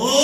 ها